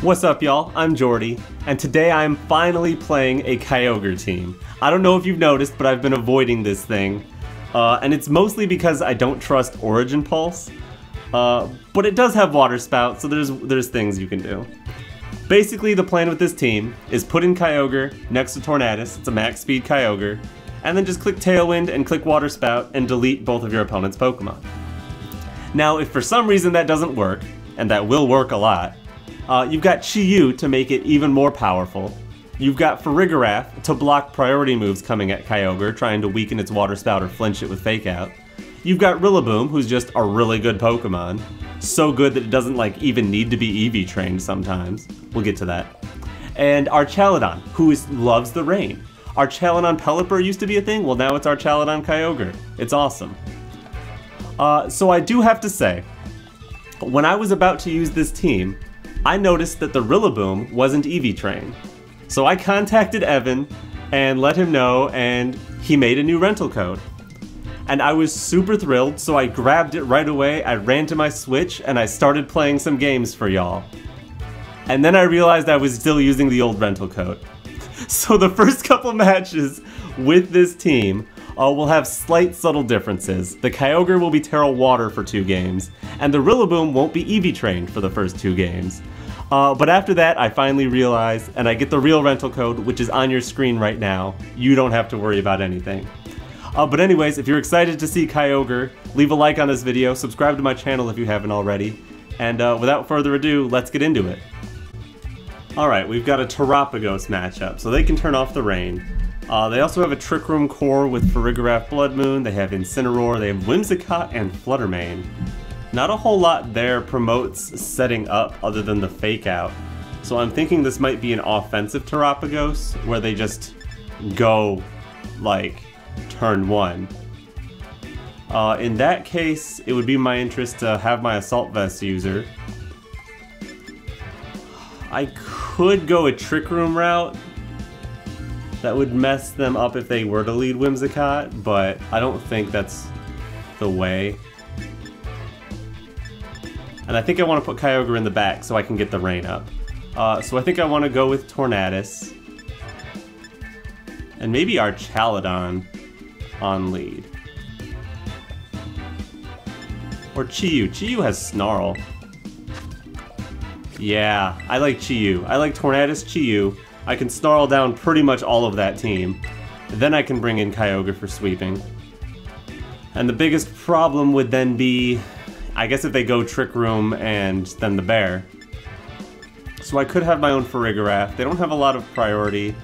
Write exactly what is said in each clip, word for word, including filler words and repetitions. What's up, y'all? I'm Jordy, and today I'm finally playing a Kyogre team. I don't know if you've noticed, but I've been avoiding this thing, uh, and it's mostly because I don't trust Origin Pulse, uh, but it does have Water Spout, so there's, there's things you can do. Basically, the plan with this team is put in Kyogre next to Tornadus, it's a max speed Kyogre, and then just click Tailwind and click Water Spout and delete both of your opponent's Pokemon. Now, if for some reason that doesn't work, and that will work a lot, uh, you've got Chi-Yu to make it even more powerful. You've got Farigiraf to block priority moves coming at Kyogre, trying to weaken its Water Spout or flinch it with Fake Out. You've got Rillaboom, who's just a really good Pokemon. So good that it doesn't like even need to be E V trained sometimes. We'll get to that. And Archaludon, who is, loves the rain. Archaludon Pelipper used to be a thing, well now it's Archaludon Kyogre. It's awesome. Uh, so I do have to say, when I was about to use this team, I noticed that the Rillaboom wasn't E V trained. So I contacted Evan and let him know, and he made a new rental code. And I was super thrilled, so I grabbed it right away, I ran to my Switch, and I started playing some games for y'all. And then I realized I was still using the old rental code. So the first couple matches with this team uh, will have slight subtle differences. The Kyogre will be Tera Water for two games, and the Rillaboom won't be E V trained for the first two games. Uh, but after that, I finally realize, and I get the real rental code, which is on your screen right now. You don't have to worry about anything. Uh, but anyways, if you're excited to see Kyogre, leave a like on this video, subscribe to my channel if you haven't already, and uh, without further ado, let's get into it. Alright, we've got a Terapagos matchup, so they can turn off the rain. Uh, they also have a Trick Room core with Farigiraf Bloodmoon, they have Incineroar, they have Whimsicott, and Fluttermane. Not a whole lot there promotes setting up other than the Fake Out, so I'm thinking this might be an offensive Terapagos, where they just go, like, turn one. Uh, in that case, it would be my interest to have my Assault Vest user. I could go a Trick Room route. That would mess them up if they were to lead Whimsicott, but I don't think that's the way. And I think I want to put Kyogre in the back so I can get the rain up. Uh, so I think I want to go with Tornadus. And maybe Archaludon on lead. Or Chi-Yu. Chi-Yu has Snarl. Yeah, I like Chi-Yu. I like Tornadus, Chi-Yu. I can Snarl down pretty much all of that team. Then I can bring in Kyogre for sweeping. And the biggest problem would then be, I guess if they go Trick Room and then the Bear. So I could have my own Farigiraf. They don't have a lot of priority.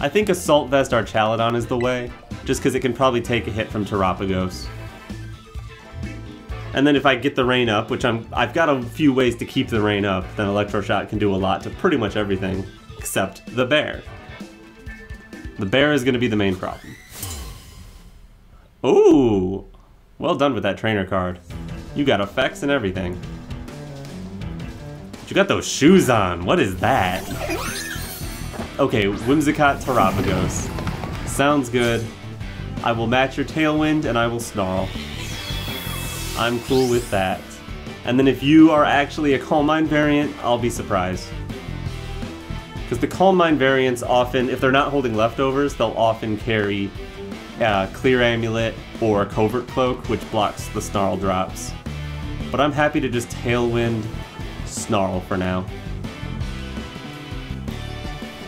I think Assault Vest Archaludon is the way, just because it can probably take a hit from Terapagos. And then if I get the rain up, which I'm, I've got a few ways to keep the rain up, then Electro Shot can do a lot to pretty much everything except the Bear. The Bear is going to be the main problem. Ooh! Well done with that trainer card. You got effects and everything. But you got those shoes on! What is that? Okay, Whimsicott Terapagos. Sounds good. I will match your Tailwind and I will Snarl. I'm cool with that. And then if you are actually a Calm Mind variant, I'll be surprised. Because the Calm Mind variants often, if they're not holding leftovers, they'll often carry uh, Clear Amulet or a Covert Cloak, which blocks the Snarl drops. But I'm happy to just Tailwind Snarl for now.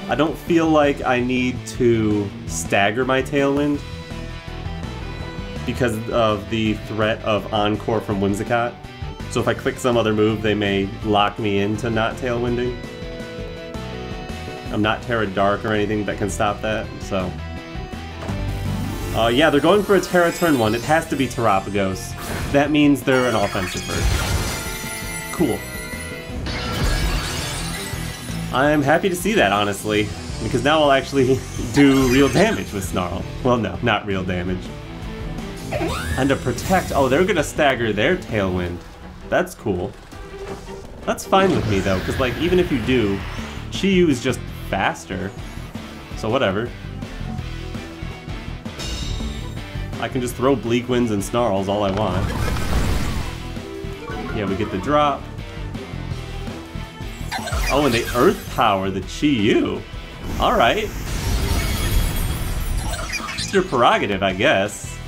I don't feel like I need to stagger my Tailwind because of the threat of Encore from Whimsicott. So if I click some other move, they may lock me into not Tailwinding. I'm not Tera Dark or anything that can stop that, so... Uh, yeah, they're going for a Tera turn one. It has to be Terapagos. That means they're an offensive bird. Cool. I'm happy to see that, honestly, because now I'll actually do real damage with Snarl. Well, no, not real damage. And to Protect, oh, they're gonna stagger their Tailwind. That's cool. That's fine with me though, because like even if you do, Chi-Yu is just faster. So whatever. I can just throw Bleakwinds and Snarls all I want. Yeah, we get the drop. Oh, and they Earth Power the Chi-Yu. Alright. It's your prerogative, I guess.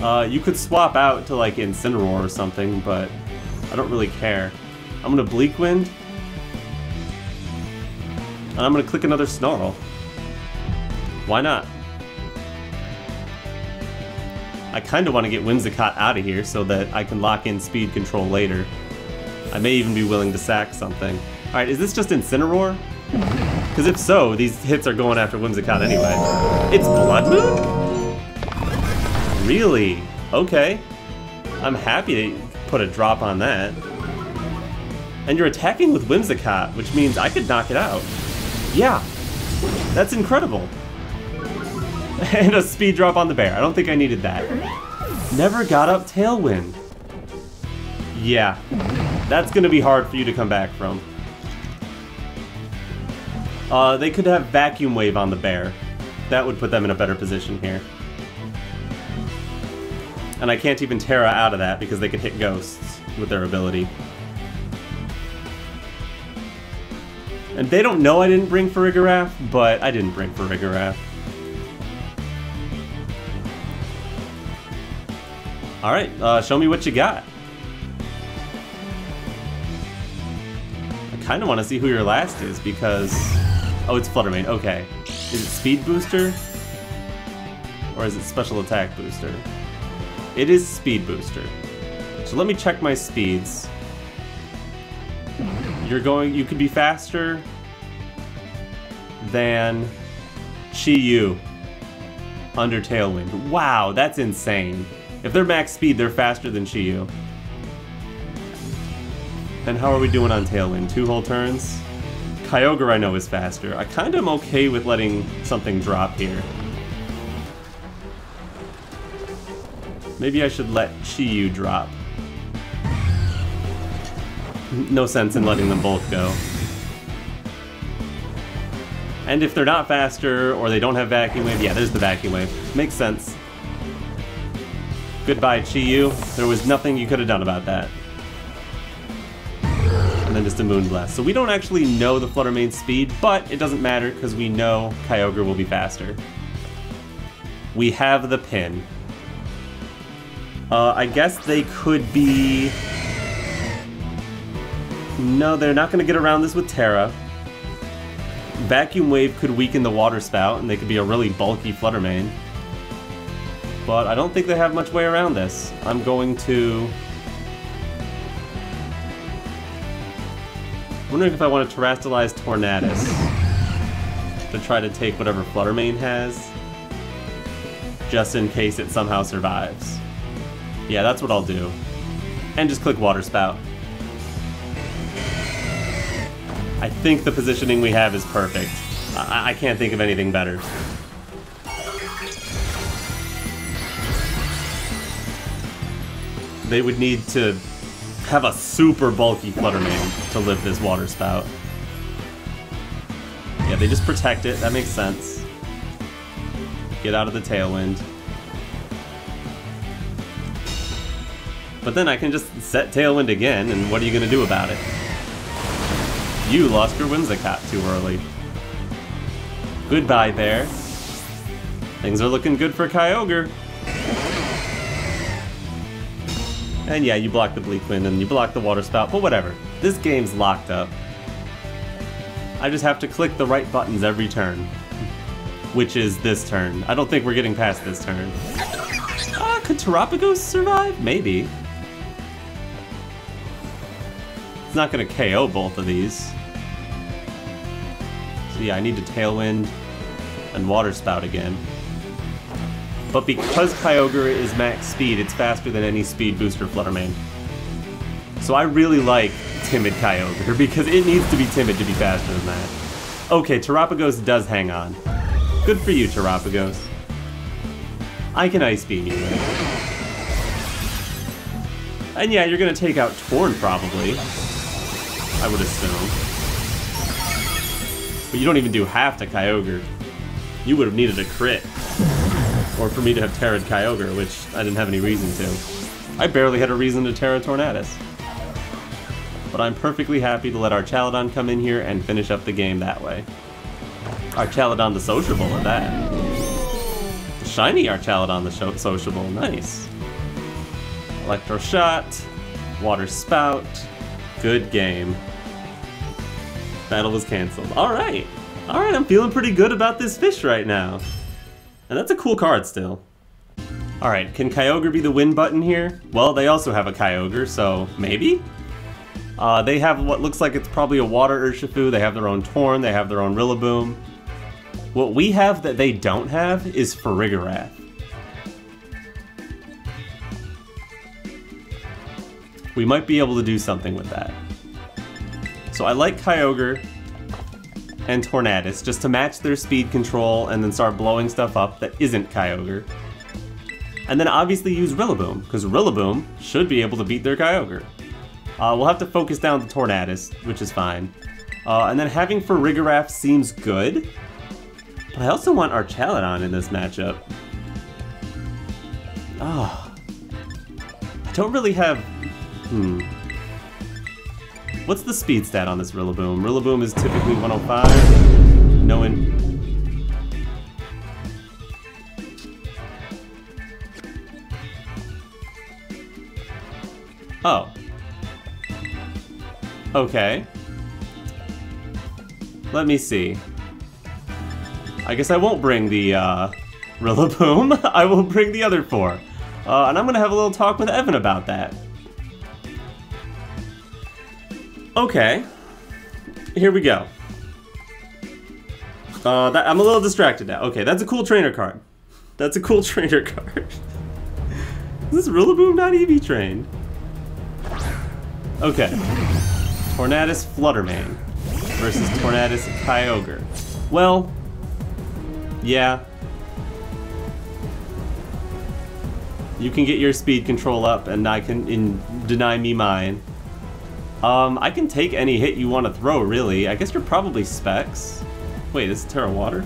Uh, you could swap out to like Incineroar or something, but I don't really care. I'm gonna Bleakwind. And I'm gonna click another Snarl. Why not? I kinda wanna get Whimsicott out of here so that I can lock in speed control later. I may even be willing to sack something. Alright, is this just Incineroar? Because if so, these hits are going after Whimsicott anyway. It's Bloodmoon? Really? Okay. I'm happy to put a drop on that. And you're attacking with Whimsicott, which means I could knock it out. Yeah. That's incredible. And a speed drop on the bear. I don't think I needed that. Never got up Tailwind. Yeah. That's gonna be hard for you to come back from. Uh, they could have Vacuum Wave on the bear. That would put them in a better position here. And I can't even Tera out of that because they could hit ghosts with their ability. And they don't know I didn't bring Farigiraf, but I didn't bring Farigiraf. Alright, uh, show me what you got. I kinda wanna see who your last is because... Oh, it's Fluttermane, okay. Is it Speed Booster? Or is it Special Attack Booster? It is Speed Booster. So let me check my speeds. You're going, you could be faster than Chi-Yu under Tailwind. Wow, that's insane. If they're max speed, they're faster than Chi-Yu. And how are we doing on Tailwind? Two whole turns? Kyogre I know is faster. I kind of am okay with letting something drop here. Maybe I should let Chi-Yu drop. No sense in letting them both go. And if they're not faster, or they don't have Vacuum Wave, yeah, there's the Vacuum Wave. Makes sense. Goodbye, Chi-Yu. There was nothing you could have done about that. And then just a Moon Blast. So we don't actually know the Fluttermane's speed, but it doesn't matter because we know Kyogre will be faster. We have the pin. Uh, I guess they could be... No, they're not going to get around this with Tera. Vacuum Wave could weaken the Water Spout, and they could be a really bulky Fluttermane. But I don't think they have much way around this. I'm going to... I'm wondering if I want to Terastalize Tornadus to try to take whatever Fluttermane has, just in case it somehow survives. Yeah, that's what I'll do. And just click Water Spout. I think the positioning we have is perfect. I, I can't think of anything better. They would need to have a super bulky Fluttermane to live this Water Spout. Yeah, they just protect it. That makes sense. Get out of the Tailwind. But then I can just set Tailwind again, and what are you going to do about it? You lost your Whimsicott too early. Goodbye, bear. Things are looking good for Kyogre. And yeah, you block the Bleakwind and you block the Water Spout, but whatever. This game's locked up. I just have to click the right buttons every turn. Which is this turn. I don't think we're getting past this turn. Ah, could Terapagos survive? Maybe. It's not gonna K O both of these. So yeah, I need to Tailwind and Water Spout again. But because Kyogre is max speed, it's faster than any speed booster Fluttermane. So I really like timid Kyogre, because it needs to be timid to be faster than that. Okay, Terapagos does hang on. Good for you, Terapagos. I can Ice Beam you. And yeah, you're gonna take out Torn, probably. I would assume. But you don't even do half to Kyogre. You would have needed a crit. Or for me to have Terra'd Kyogre, which I didn't have any reason to. I barely had a reason to Tera Tornadus. but I'm perfectly happy to let Archaludon come in here and finish up the game that way. Archaludon the sociable at that. The shiny Archaludon the sociable, nice. Electro Shot, Water Spout, good game. Battle was cancelled. Alright! Alright, I'm feeling pretty good about this fish right now. And that's a cool card still. Alright, can Kyogre be the win button here? Well, they also have a Kyogre, so maybe? Uh, they have what looks like it's probably a Water Urshifu, they have their own Torn, they have their own Rillaboom. What we have that they don't have is Farigiraf. We might be able to do something with that. So I like Kyogre and Tornadus just to match their speed control and then start blowing stuff up that isn't Kyogre. And then obviously use Rillaboom, because Rillaboom should be able to beat their Kyogre. Uh, we'll have to focus down the Tornadus, which is fine. Uh, and then having Farigiraf seems good, but I also want Archaludon in this matchup. Oh, I don't really have... Hmm. What's the speed stat on this Rillaboom? Rillaboom is typically one oh five. No in... Oh. Okay. Let me see. I guess I won't bring the uh, Rillaboom. I will bring the other four. Uh, and I'm gonna have a little talk with Evan about that. Okay, here we go. Uh, that, I'm a little distracted now. Okay, that's a cool trainer card. That's a cool trainer card. Is this Rillaboom not E V trained? Okay. Tornadus Fluttermane versus Tornadus Kyogre. Well, yeah. You can get your speed control up and I can in, deny me mine. Um, I can take any hit you want to throw, really. I guess you're probably Specs. Wait, is it Tera Water?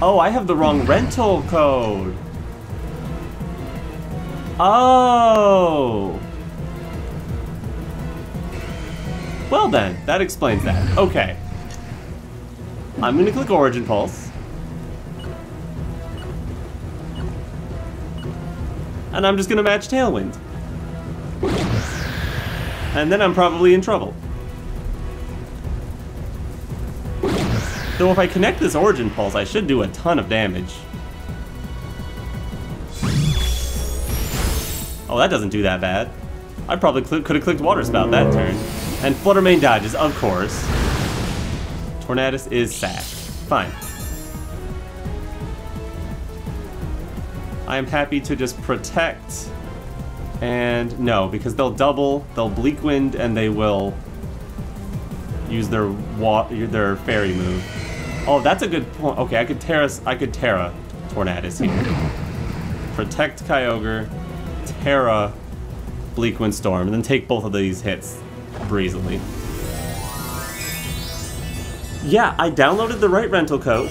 Oh, I have the wrong rental code! Oh! Well then, that explains that. Okay. I'm gonna click Origin Pulse. And I'm just gonna match Tailwind. And then I'm probably in trouble. Though if I connect this Origin Pulse, I should do a ton of damage. Oh, that doesn't do that bad. I probably could have clicked Water Spout that turn. And Fluttermane dodges, of course. Tornadus is sacked. Fine. I am happy to just protect, and no, because they'll double, they'll Bleakwind, and they will use their wa their fairy move. Oh, that's a good point. Okay, I could Tera, I could Tera Tornadus here. Protect Kyogre, Tera Bleakwind Storm, and then take both of these hits breezily. Yeah, I downloaded the right rental code.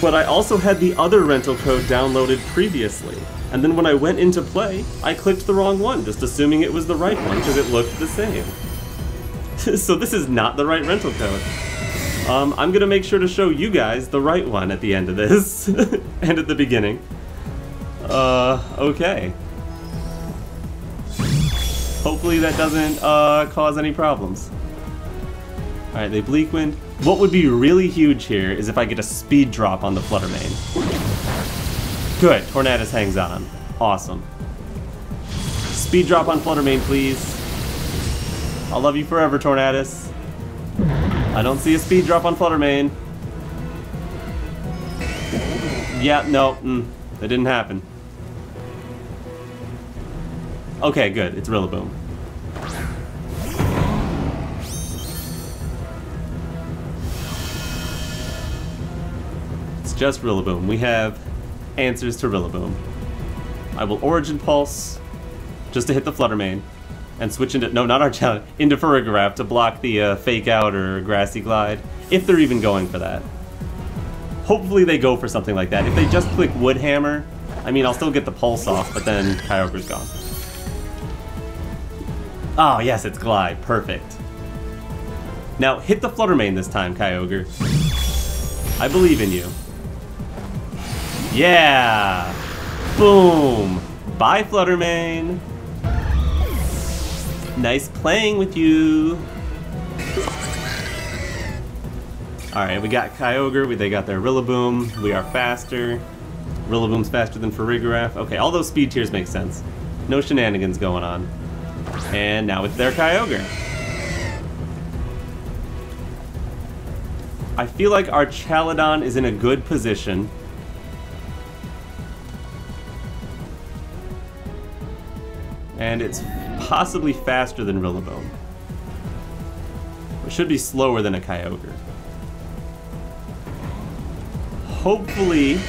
But I also had the other rental code downloaded previously. And then when I went into play, I clicked the wrong one, just assuming it was the right one because it looked the same. So this is not the right rental code. Um, I'm gonna make sure to show you guys the right one at the end of this. And at the beginning. Uh, okay. Hopefully that doesn't uh, cause any problems. Alright, they Bleakwind. What would be really huge here is if I get a speed drop on the Fluttermane. Good, Tornadus hangs on. Awesome. Speed drop on Fluttermane, please. I'll love you forever, Tornadus. I don't see a speed drop on Fluttermane. Yeah, no, mm, it didn't happen. Okay, good, it's Rillaboom. Just Rillaboom. We have answers to Rillaboom. I will Origin Pulse just to hit the Fluttermane and switch into, no, not Archaludon, into Farigiraf to block the uh, Fake Out or Grassy Glide, if they're even going for that. Hopefully they go for something like that. If they just click Wood Hammer, I mean, I'll still get the pulse off, but then Kyogre's gone. Oh, yes, it's Glide. Perfect. Now, hit the Fluttermane this time, Kyogre. I believe in you. Yeah! Boom! Bye, Fluttermane! Nice playing with you! Alright, we got Kyogre, they got their Rillaboom, we are faster. Rillaboom's faster than Farigiraf. Okay, all those speed tiers make sense. No shenanigans going on. And now it's their Kyogre. I feel like Archaludon is in a good position. And it's possibly faster than Rillaboom. It should be slower than a Kyogre. Hopefully...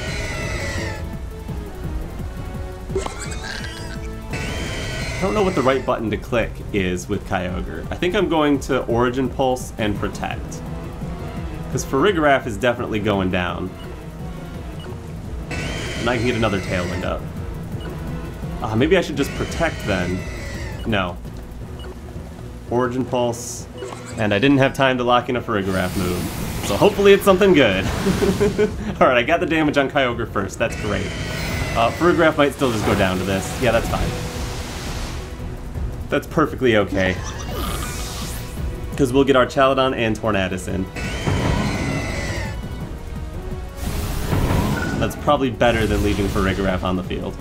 I don't know what the right button to click is with Kyogre. I think I'm going to Origin Pulse and Protect. Because Farigiraf is definitely going down. And I can get another Tailwind up. Uh, maybe I should just Protect then. No. Origin Pulse. And I didn't have time to lock in a Farigiraf move. So hopefully it's something good. Alright, I got the damage on Kyogre first. That's great. Uh, Farigiraf might still just go down to this. Yeah, that's fine. That's perfectly okay. Because we'll get our Archaludon and Tornadus in. That's probably better than leaving Farigiraf on the field.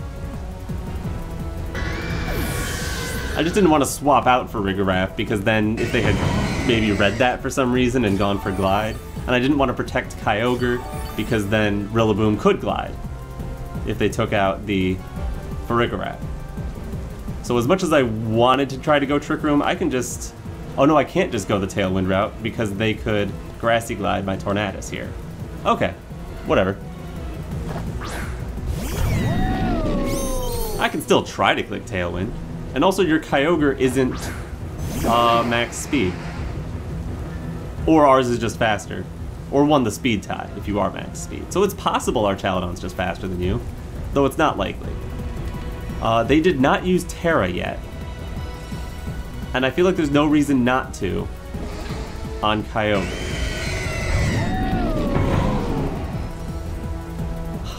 I just didn't want to swap out Farigiraf because then if they had maybe read that for some reason and gone for Glide, and I didn't want to protect Kyogre because then Rillaboom could Glide if they took out the Farigiraf. So as much as I wanted to try to go Trick Room, I can just... Oh no, I can't just go the Tailwind route because they could Grassy Glide my Tornadus here. Okay, whatever. I can still try to click Tailwind. And also your Kyogre isn't uh, max speed. Or ours is just faster. Or won the speed tie if you are max speed. So it's possible our Archaludon's just faster than you, though it's not likely. Uh, they did not use Tera yet. And I feel like there's no reason not to on Kyogre.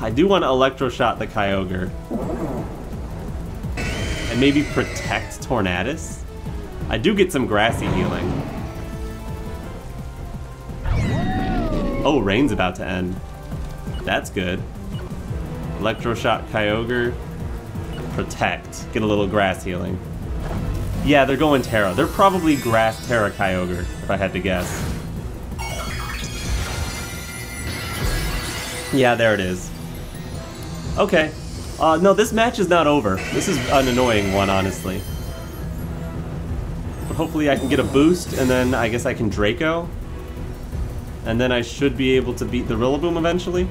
I do want to Electro Shot the Kyogre. And maybe protect Tornadus. I do get some Grassy healing. Oh, rain's about to end. That's good. Electro Shot Kyogre. Protect. Get a little grass healing. Yeah, they're going Tera. They're probably grass Tera Kyogre, if I had to guess. Yeah, there it is. Okay. Uh, no, this match is not over. This is an annoying one, honestly. But hopefully I can get a boost, and then I guess I can Draco. And then I should be able to beat the Rillaboom eventually.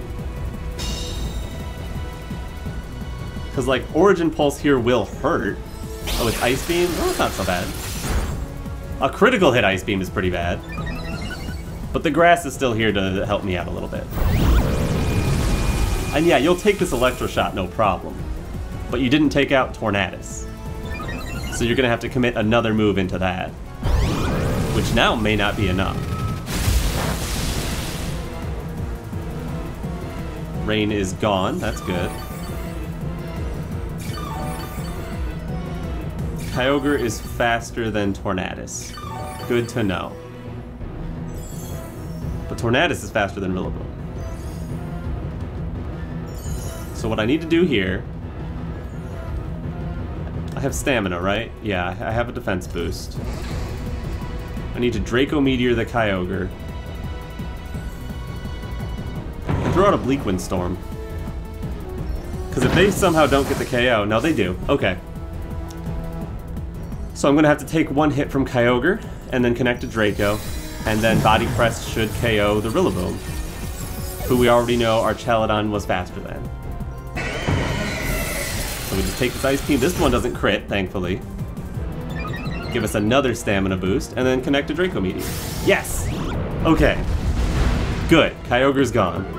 Because, like, Origin Pulse here will hurt. Oh, it's Ice Beam? Oh, it's not so bad. A critical hit Ice Beam is pretty bad. But the grass is still here to help me out a little bit. And yeah, you'll take this Electro Shot, no problem. But you didn't take out Tornadus. So you're gonna have to commit another move into that. Which now may not be enough. Rain is gone, that's good. Kyogre is faster than Tornadus. Good to know. But Tornadus is faster than Rillaboom. So what I need to do here, I have stamina, right? Yeah, I have a defense boost. I need to Draco Meteor the Kyogre. And throw out a Bleakwind Storm. Because if they somehow don't get the K O, no they do, okay. So I'm gonna have to take one hit from Kyogre, and then connect to Draco, and then Body Press should K O the Rillaboom, who we already know Archaludon was faster than. So we just take this Ice Beam. This one doesn't crit, thankfully. Give us another stamina boost, and then connect to Draco Meteor. Yes! Okay. Good. Kyogre's gone.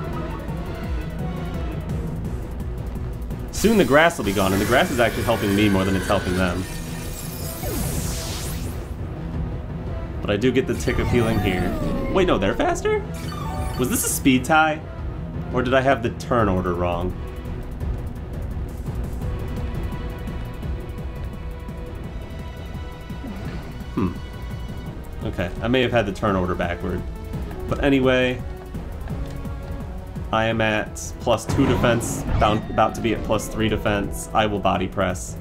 Soon the grass will be gone, and the grass is actually helping me more than it's helping them. But I do get the tick of healing here. Wait, no, they're faster? Was this a speed tie? Or did I have the turn order wrong? Hmm. Okay, I may have had the turn order backward. But anyway, I am at plus two defense, bound, about to be at plus three defense. I will body press.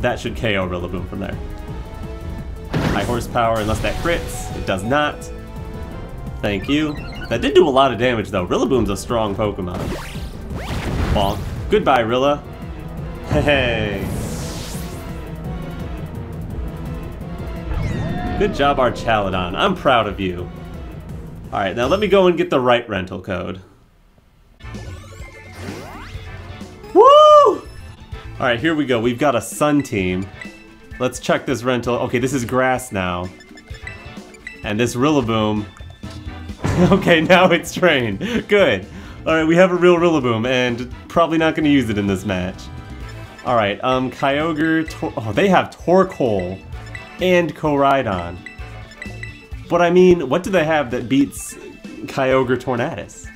That should K O Rillaboom from there. High horsepower, unless that crits. It does not. Thank you. That did do a lot of damage though. Rillaboom's a strong Pokemon. Bonk. Goodbye, Rilla. Hey. Good job, Archaludon. I'm proud of you. Alright, now let me go and get the right rental code. Woo! Alright, here we go. We've got a Sun team. Let's check this rental. Okay, this is grass now. And this Rillaboom. Okay, now it's trained. Good. Alright, we have a real Rillaboom, and probably not going to use it in this match. Alright, um, Kyogre... Tor oh, they have Torkoal. And Koraidon. But I mean, what do they have that beats Kyogre Tornadus?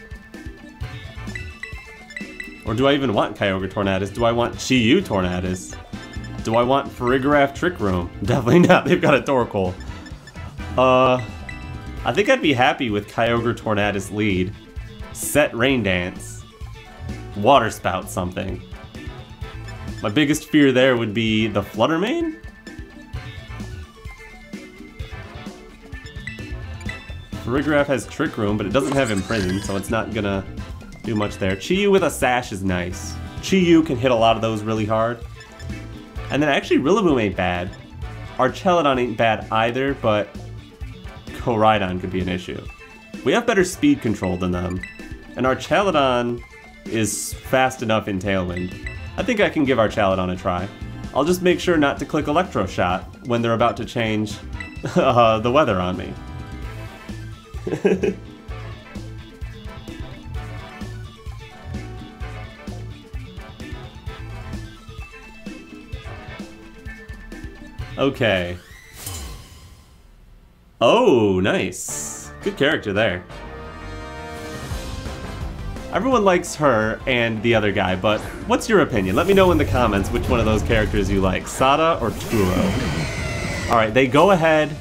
Or do I even want Kyogre Tornadus? Do I want Chi-Yu Tornadus? Do I want Farigiraf Trick Room? Definitely not, they've got a Torkoal. Uh, I think I'd be happy with Kyogre Tornadus lead. Set Rain Dance. Water Spout something. My biggest fear there would be the Fluttermane? Farigiraf has Trick Room, but it doesn't have Imprison, so it's not gonna do much there. Chi-Yu with a Sash is nice. Chi-Yu can hit a lot of those really hard. And then actually Rillaboom ain't bad. Archaludon ain't bad either, but Koraidon could be an issue. We have better speed control than them. And Archaludon is fast enough in Tailwind. I think I can give Archaludon a try. I'll just make sure not to click Electro Shot when they're about to change uh, the weather on me. Okay. Oh, nice. Good character there. Everyone likes her and the other guy, but what's your opinion? Let me know in the comments which one of those characters you like, Sada or Turo. Alright, they go ahead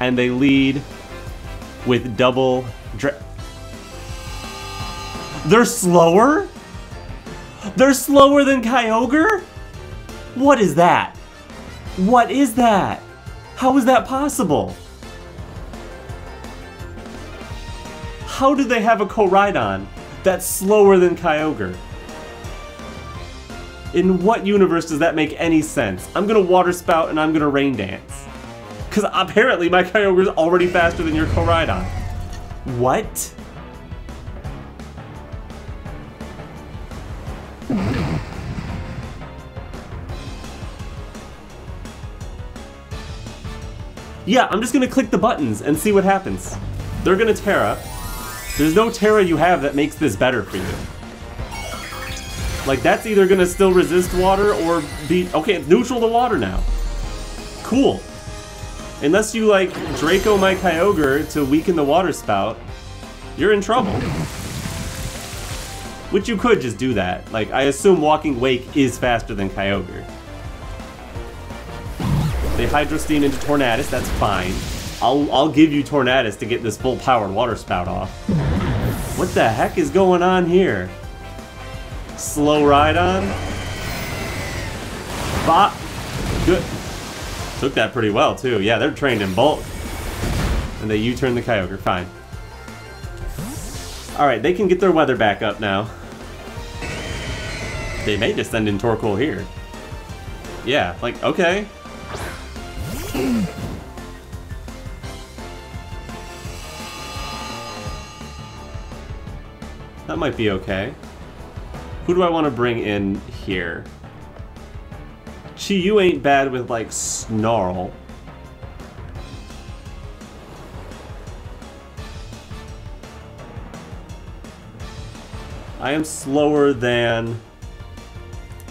and they lead with double dra- They're slower? They're slower than Kyogre? What is that? What is that? How is that possible? How do they have a Koraidon that's slower than Kyogre? In what universe does that make any sense? I'm gonna Water Spout and I'm gonna Rain Dance. Because apparently my Kyogre's already faster than your Koraidon. What? Yeah, I'm just gonna click the buttons and see what happens. They're gonna Tera. There's no Tera you have that makes this better for you. Like, that's either gonna still resist water or be... Okay, it's neutral to water now. Cool. Unless you, like, Draco my Kyogre to weaken the Water Spout, you're in trouble. Which you could just do that. Like, I assume Walking Wake is faster than Kyogre. They Hydro Steam into Tornadus, that's fine. I'll, I'll give you Tornadus to get this full-powered Water Spout off. What the heck is going on here? Slow Ride On? Bop! Good. Took that pretty well, too. Yeah, they're trained in bulk. And they U-turn the Kyogre. Fine. Alright, they can get their weather back up now. They may just send in Torkoal here. Yeah, like, okay. That might be okay. Who do I want to bring in here? Chi-Yu ain't bad with, like, Snarl. I am slower than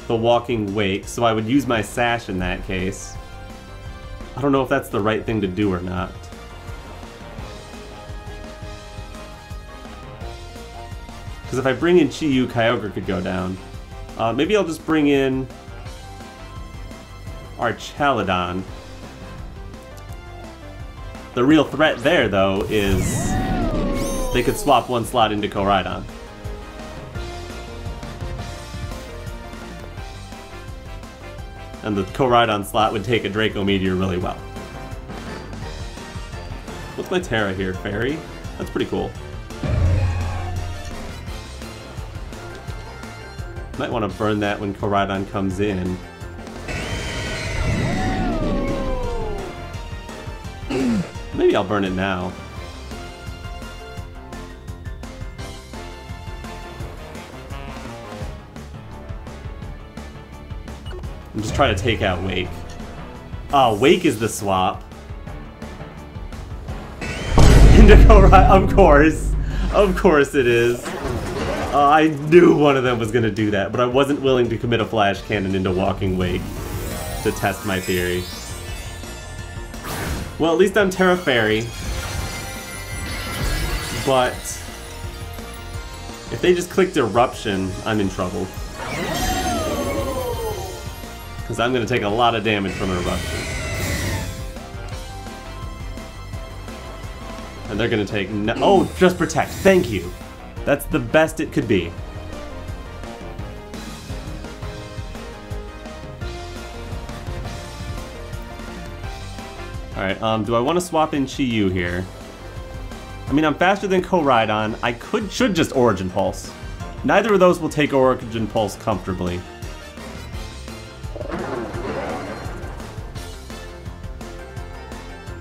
the Walking Wake, so I would use my Sash in that case. I don't know if that's the right thing to do or not. Because if I bring in Chi-Yu, Kyogre could go down. Uh, maybe I'll just bring in Archaludon. The real threat there, though, is they could swap one slot into Koraidon. And the Koraidon slot would take a Draco Meteor really well. What's my Tera here? Fairy? That's pretty cool. Might want to burn that when Koraidon comes in. Maybe I'll burn it now. I'm just trying to take out Wake. Ah, oh, Wake is the swap. Of course. Of course it is. Uh, I knew one of them was going to do that, but I wasn't willing to commit a Flash Cannon into Walking Wake to test my theory. Well, at least I'm Tera Fairy, but if they just clicked Eruption, I'm in trouble. Because I'm going to take a lot of damage from Eruption. And they're going to take no- oh, just Protect, thank you! That's the best it could be. Alright, um, do I want to swap in Chi-Yu here? I mean, I'm faster than Koraidon. I could, should just Origin Pulse. Neither of those will take Origin Pulse comfortably.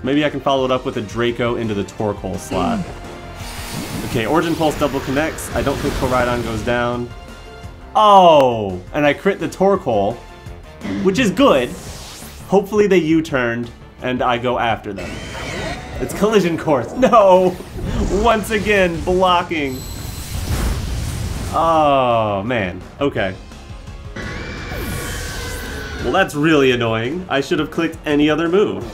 Maybe I can follow it up with a Draco into the Torkoal slot. Okay, Origin Pulse double connects. I don't think Koraidon goes down. Oh! And I crit the Torkoal, which is good. Hopefully they U-turned. And I go after them. It's collision course. No! Once again, blocking. Oh, man. Okay. Well, that's really annoying. I should have clicked any other move.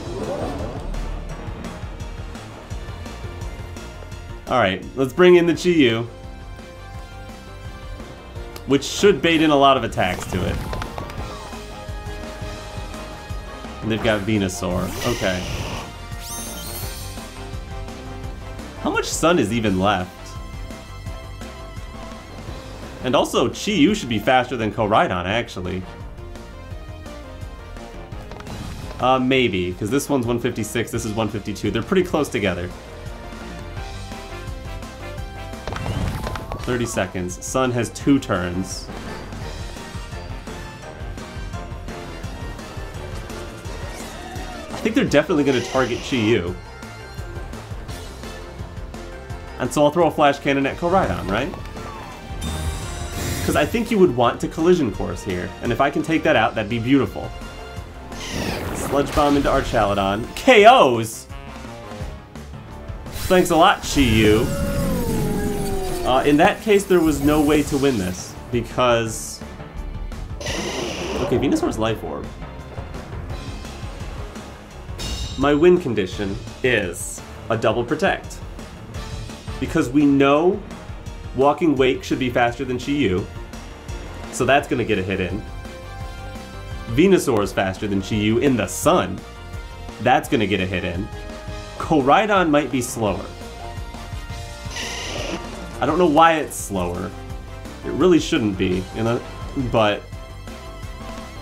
Alright, let's bring in the Chi-Yu. Which should bait in a lot of attacks to it. And they've got Venusaur. Okay. How much sun is even left? And also, Chi-Yu should be faster than Koraidon, actually. Uh, maybe, because this one's one fifty-six, this is one fifty-two. They're pretty close together. thirty seconds. Sun has two turns. I think they're definitely going to target Chi-Yu. And so I'll throw a Flash Cannon at Koraidon, right? Because I think you would want to collision course here, and if I can take that out, that'd be beautiful. Sludge Bomb into Archaludon. K Os! Thanks a lot, Chi-Yu. Uh, in that case, there was no way to win this, because... Okay, Venusaur's Life Orb. My win condition is a double Protect. Because we know Walking Wake should be faster than Chi-Yu, so that's going to get a hit in. Venusaur is faster than Chi-Yu in the sun. That's going to get a hit in. Koraidon might be slower. I don't know why it's slower. It really shouldn't be, you know, but...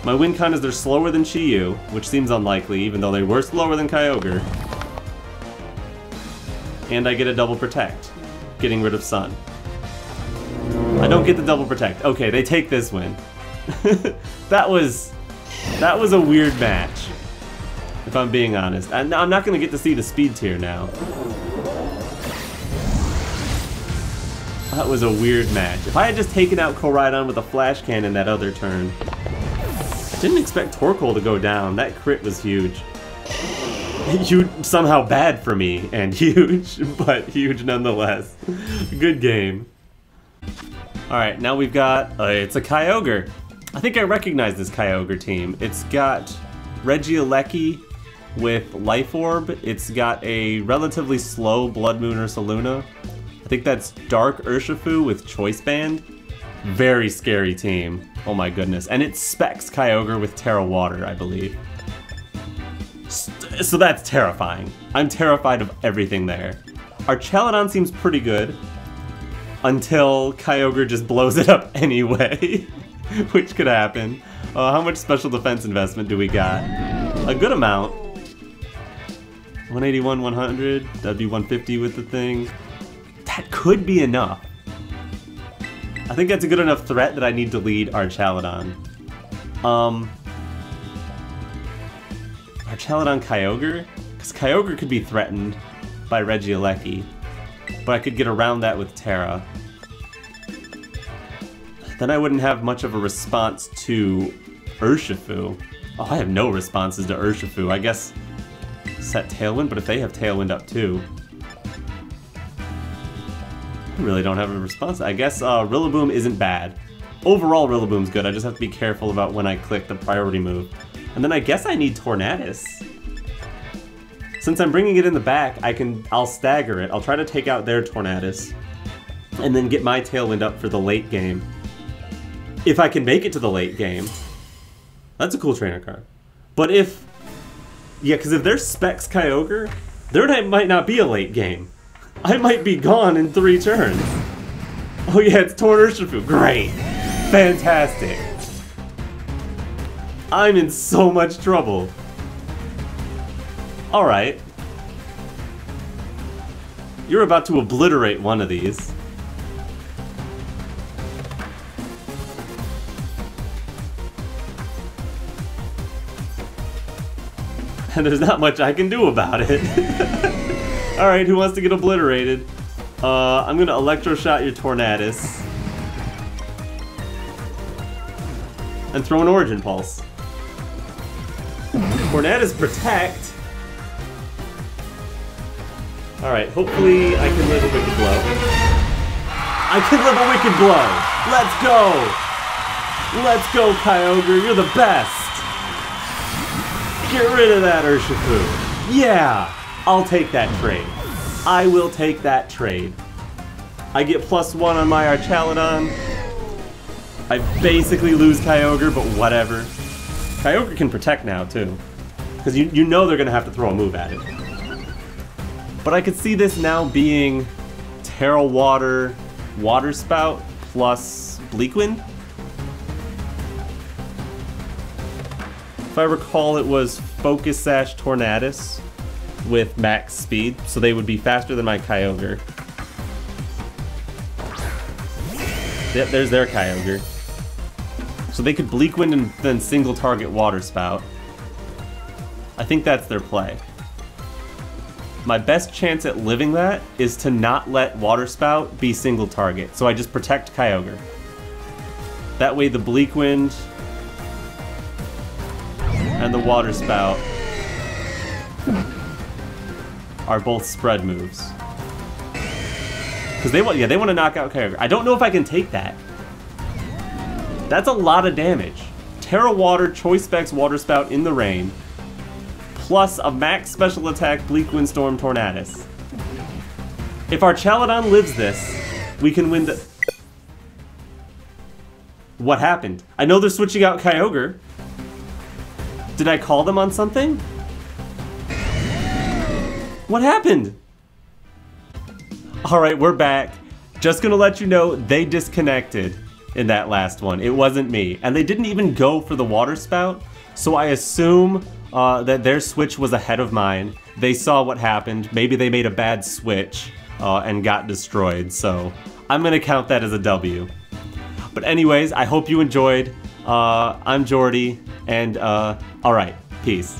My win con is they're slower than Chi-Yu, which seems unlikely, even though they were slower than Kyogre. And I get a double Protect, getting rid of Sun. I don't get the double Protect. Okay, they take this win. That was... That was a weird match, if I'm being honest. I, I'm not going to get to see the speed tier now. That was a weird match. If I had just taken out Koraidon with a Flash Cannon that other turn... Didn't expect Torkoal to go down. That crit was huge. Huge, somehow bad for me, and huge, but huge nonetheless. Good game. All right, now we've got uh, it's a Kyogre. I think I recognize this Kyogre team. It's got Regieleki with Life Orb. It's got a relatively slow Bloodmoon Ursaluna. I think that's Dark Urshifu with Choice Band. Very scary team. Oh my goodness. And it specs Kyogre with Tera Water, I believe. So that's terrifying. I'm terrified of everything there. Archaludon seems pretty good until Kyogre just blows it up anyway, which could happen. Uh, how much special defense investment do we got? A good amount. one eighty-one, one hundred, that'd be one fifty with the thing. That could be enough. I think that's a good enough threat that I need to lead Archaludon. Um, Archaludon Kyogre? Because Kyogre could be threatened by Regieleki, but I could get around that with Tera. Then I wouldn't have much of a response to Urshifu. Oh, I have no responses to Urshifu. I guess set Tailwind, but if they have Tailwind up too. I really don't have a response. I guess uh, Rillaboom isn't bad. Overall, Rillaboom's good. I just have to be careful about when I click the priority move. And then I guess I need Tornadus. Since I'm bringing it in the back, I can, I'll stagger it. I'll try to take out their Tornadus and then get my Tailwind up for the late game. If I can make it to the late game. That's a cool trainer card. But if... Yeah, because if they're Specs Kyogre, there might not be a late game. I might be gone in three turns. Oh yeah, it's Torn Urshifu. Great. Fantastic. I'm in so much trouble. Alright. You're about to obliterate one of these. And there's not much I can do about it. Alright, who wants to get obliterated? Uh, I'm gonna Electro Shot your Tornadus. And throw an Origin Pulse. Tornadus Protect! Alright, hopefully I can live a Wicked Blow. I can live a Wicked Blow! Let's go! Let's go, Kyogre, you're the best! Get rid of that Urshifu. Yeah, I'll take that trade. I will take that trade. I get plus one on my Archaludon. I basically lose Kyogre, but whatever. Kyogre can protect now, too. Because you, you know they're going to have to throw a move at it. But I could see this now being Tera Water, Water Spout, plus Bleakwind. If I recall, it was Focus Sash Tornadus with max speed, so they would be faster than my Kyogre. Yep, there's their Kyogre. So they could Bleakwind and then single target Water Spout. I think that's their play. My best chance at living that is to not let Water Spout be single target, so I just protect Kyogre. That way the Bleakwind and the Water Spout are both spread moves. Because they want, yeah, they want to knock out Kyogre. I don't know if I can take that. That's a lot of damage. Tera Water, Choice Specs, Water Spout in the rain, plus a max special attack, Bleakwind Storm, Tornadus. If our Archaludon lives this, we can win the... What happened? I know they're switching out Kyogre. Did I call them on something? What happened? All right, we're back. Just gonna let you know, they disconnected in that last one. It wasn't me. And they didn't even go for the Water Spout, so I assume uh, that their switch was ahead of mine. They saw what happened. Maybe they made a bad switch uh, and got destroyed, so I'm gonna count that as a W. But anyways, I hope you enjoyed. Uh, I'm Jordy, and uh, alright, peace.